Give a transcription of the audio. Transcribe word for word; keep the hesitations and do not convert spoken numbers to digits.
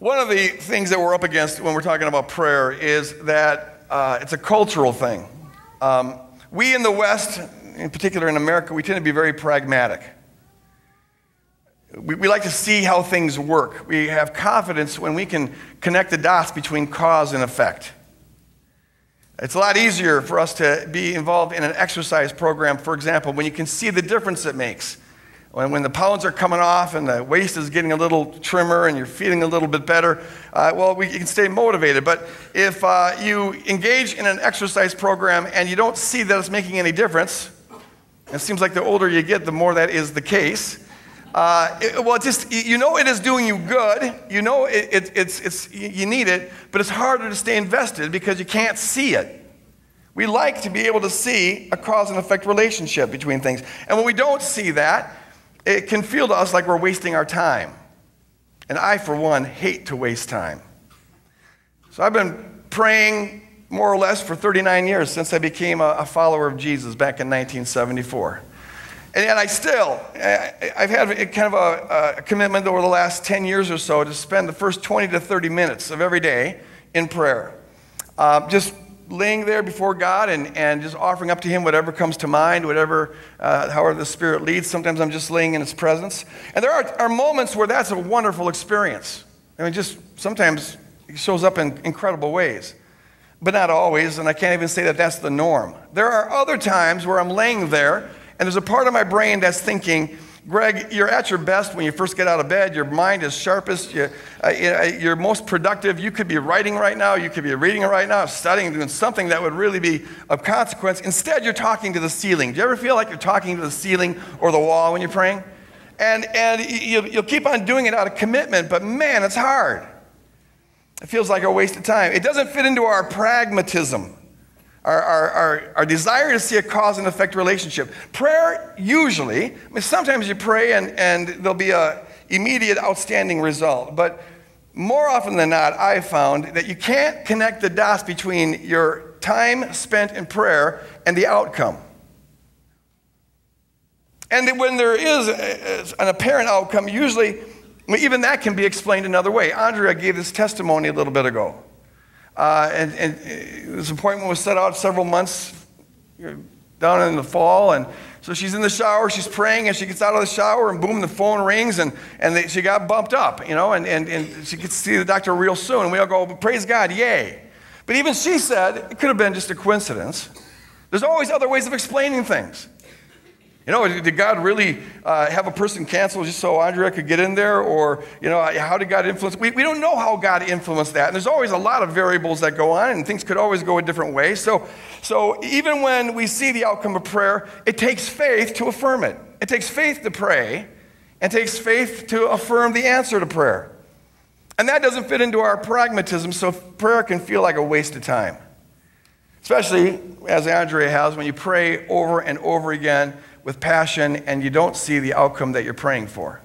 One of the things that we're up against when we're talking about prayer is that uh, it's a cultural thing. Um, we in the West, in particular in America, we tend to be very pragmatic. We, we like to see how things work. We have confidence when we can connect the dots between cause and effect. It's a lot easier for us to be involved in an exercise program, for example, when you can see the difference it makes. When, when the pounds are coming off and the waist is getting a little trimmer and you're feeling a little bit better, uh, well, we, you can stay motivated. But if uh, you engage in an exercise program and you don't see that it's making any difference, it seems like the older you get, the more that is the case. Uh, it, well, it just, you know it is doing you good, you know it, it, it's, it's, you need it, but it's harder to stay invested because you can't see it. We like to be able to see a cause and effect relationship between things. And when we don't see that, it can feel to us like we're wasting our time. And I, for one, hate to waste time. So I've been praying more or less for thirty-nine years since I became a, a follower of Jesus back in nineteen seventy-four. And I still, I've had kind of a, a commitment over the last ten years or so to spend the first twenty to thirty minutes of every day in prayer. Uh, just laying there before God and, and just offering up to Him whatever comes to mind, whatever, uh, however the Spirit leads. Sometimes I'm just laying in His presence. And there are, are moments where that's a wonderful experience. I mean, just sometimes it shows up in incredible ways. But not always, and I can't even say that that's the norm. There are other times where I'm laying there and there's a part of my brain that's thinking, Greg, you're at your best when you first get out of bed. Your mind is sharpest. You, uh, you're most productive. You could be writing right now. You could be reading right now, studying, doing something that would really be of consequence. Instead, you're talking to the ceiling. Do you ever feel like you're talking to the ceiling or the wall when you're praying? And, and you'll, you'll keep on doing it out of commitment, but man, it's hard. It feels like a waste of time. It doesn't fit into our pragmatism. Our, our, our, our desire to see a cause and effect relationship. Prayer usually, I mean, sometimes you pray and, and there'll be an immediate outstanding result. But more often than not, I found that you can't connect the dots between your time spent in prayer and the outcome. And when there is an apparent outcome, usually, even that can be explained another way. Andrea gave this testimony a little bit ago. Uh, and, and this appointment was set out several months down in the fall, and so she's in the shower, she's praying, and she gets out of the shower, and boom, the phone rings, and, and they, she got bumped up, you know, and, and, and she gets to see the doctor real soon, and we all go, praise God, yay. But even she said, it could have been just a coincidence. There's always other ways of explaining things. You know, did God really uh, have a person cancel just so Andrea could get in there? Or, you know, how did God influence? We, we don't know how God influenced that. And there's always a lot of variables that go on, and things could always go a different way. So, so even when we see the outcome of prayer, it takes faith to affirm it. It takes faith to pray, and it takes faith to affirm the answer to prayer. And that doesn't fit into our pragmatism, so prayer can feel like a waste of time. Especially, as Andrea has, when you pray over and over again, with passion, and you don't see the outcome that you're praying for.